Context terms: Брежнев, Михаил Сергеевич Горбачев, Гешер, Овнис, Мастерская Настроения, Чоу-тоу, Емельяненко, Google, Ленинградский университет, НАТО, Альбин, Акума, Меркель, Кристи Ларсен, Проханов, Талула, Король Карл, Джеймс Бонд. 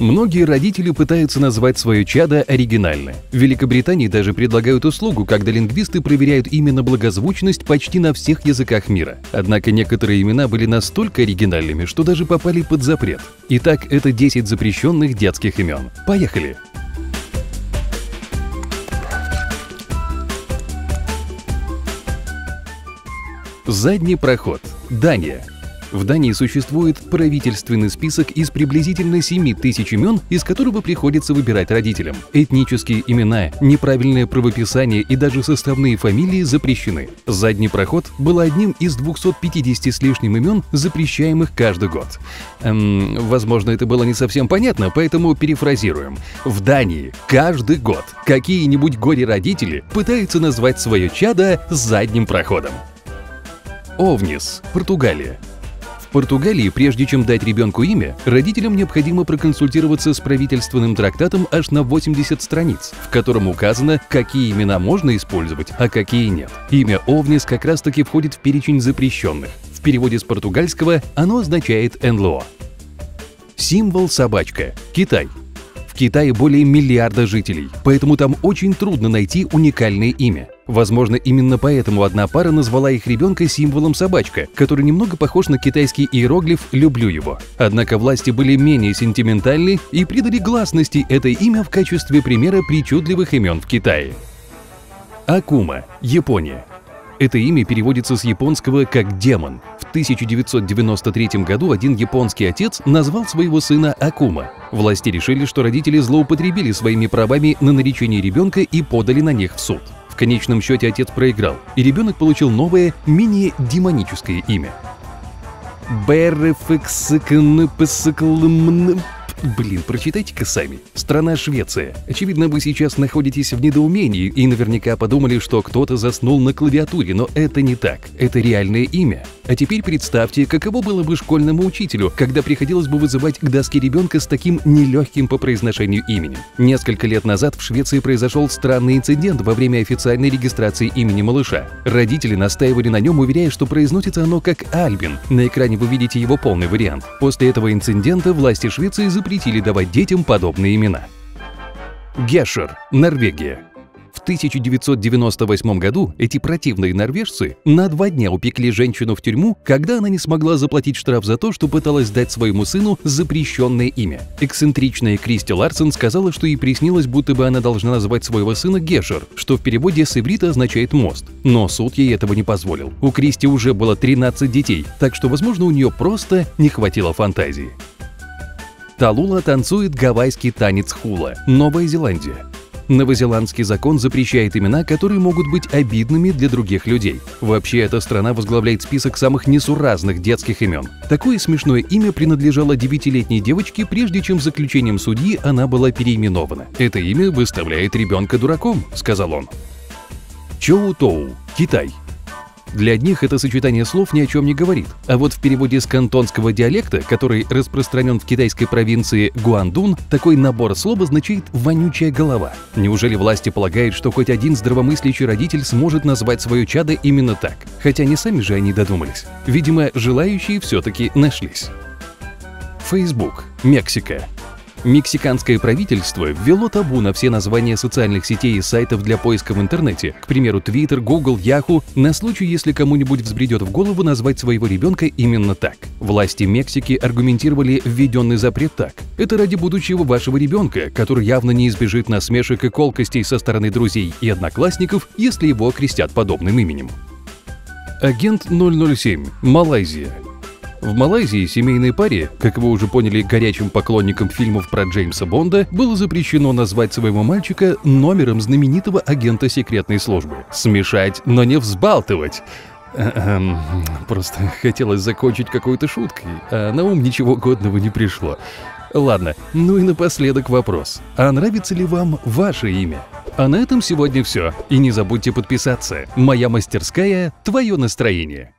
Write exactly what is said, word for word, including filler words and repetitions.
Многие родители пытаются назвать свое чадо оригинально. В Великобритании даже предлагают услугу, когда лингвисты проверяют именно благозвучность почти на всех языках мира. Однако некоторые имена были настолько оригинальными, что даже попали под запрет. Итак, это десять запрещенных детских имен. Поехали! Задний проход. Дания. В Дании существует правительственный список из приблизительно семи тысяч имен, из которого приходится выбирать родителям. Этнические имена, неправильное правописание и даже составные фамилии запрещены. Задний проход был одним из двухсот пятидесяти с лишним имен, запрещаемых каждый год. Эм, возможно, это было не совсем понятно, поэтому перефразируем. В Дании каждый год какие-нибудь горе-родители пытаются назвать свое чадо задним проходом. Овнис, Португалия. В Португалии, прежде чем дать ребенку имя, родителям необходимо проконсультироваться с правительственным трактатом аж на восемьдесят страниц, в котором указано, какие имена можно использовать, а какие нет. Имя Овнис как раз-таки входит в перечень запрещенных. В переводе с португальского оно означает НЛО. Символ собачка. Китай. В Китае более миллиарда жителей, поэтому там очень трудно найти уникальное имя. Возможно, именно поэтому одна пара назвала их ребенка символом собачка, который немного похож на китайский иероглиф «люблю его». Однако власти были менее сентиментальны и придали гласности это имя в качестве примера причудливых имен в Китае. Акума, Япония. Это имя переводится с японского как «демон». В тысяча девятьсот девяносто третьем году один японский отец назвал своего сына Акума. Власти решили, что родители злоупотребили своими правами на наречение ребенка и подали на них в суд. В конечном счете отец проиграл, и ребенок получил новое, менее демоническое имя. Блин, прочитайте-ка сами. Страна Швеция. Очевидно, вы сейчас находитесь в недоумении и наверняка подумали, что кто-то заснул на клавиатуре, но это не так. Это реальное имя. А теперь представьте, каково было бы школьному учителю, когда приходилось бы вызывать к доске ребенка с таким нелегким по произношению именем. Несколько лет назад в Швеции произошел странный инцидент во время официальной регистрации имени малыша. Родители настаивали на нем, уверяя, что произносится оно как Альбин. На экране вы видите его полный вариант. После этого инцидента власти Швеции запретили давать детям подобные имена. Гешер, Норвегия. В тысяча девятьсот девяносто восьмом году эти противные норвежцы на два дня упекли женщину в тюрьму, когда она не смогла заплатить штраф за то, что пыталась дать своему сыну запрещенное имя. Эксцентричная Кристи Ларсен сказала, что ей приснилось, будто бы она должна назвать своего сына Гешер, что в переводе с иврита означает «мост». Но суд ей этого не позволил. У Кристи уже было тринадцать детей, так что, возможно, у нее просто не хватило фантазии. Талула танцует гавайский танец хула. Новая Зеландия. Новозеландский закон запрещает имена, которые могут быть обидными для других людей. Вообще, эта страна возглавляет список самых несуразных детских имен. Такое смешное имя принадлежало девятилетней девочке, прежде чем заключением судьи она была переименована. «Это имя выставляет ребенка дураком», — сказал он. Чоу-тоу, Китай. Для одних это сочетание слов ни о чем не говорит, а вот в переводе с кантонского диалекта, который распространен в китайской провинции Гуандун, такой набор слов означает «вонючая голова». Неужели власти полагают, что хоть один здравомыслящий родитель сможет назвать свое чадо именно так? Хотя не сами же они додумались. Видимо, желающие все-таки нашлись. Facebook, Мексика. Мексиканское правительство ввело табу на все названия социальных сетей и сайтов для поиска в интернете, к примеру, Twitter, Google, Yahoo, на случай, если кому-нибудь взбредет в голову назвать своего ребенка именно так. Власти Мексики аргументировали введенный запрет так. Это ради будущего вашего ребенка, который явно не избежит насмешек и колкостей со стороны друзей и одноклассников, если его крестят подобным именем. Агент ноль ноль семь, Малайзия. В Малайзии семейной паре, как вы уже поняли, горячим поклонникам фильмов про Джеймса Бонда, было запрещено назвать своего мальчика номером знаменитого агента секретной службы. Смешать, но не взбалтывать. Просто хотелось закончить какой-то шуткой, а на ум ничего годного не пришло. Ладно, ну и напоследок вопрос. А нравится ли вам ваше имя? А на этом сегодня все. И не забудьте подписаться. Моя мастерская, твое настроение.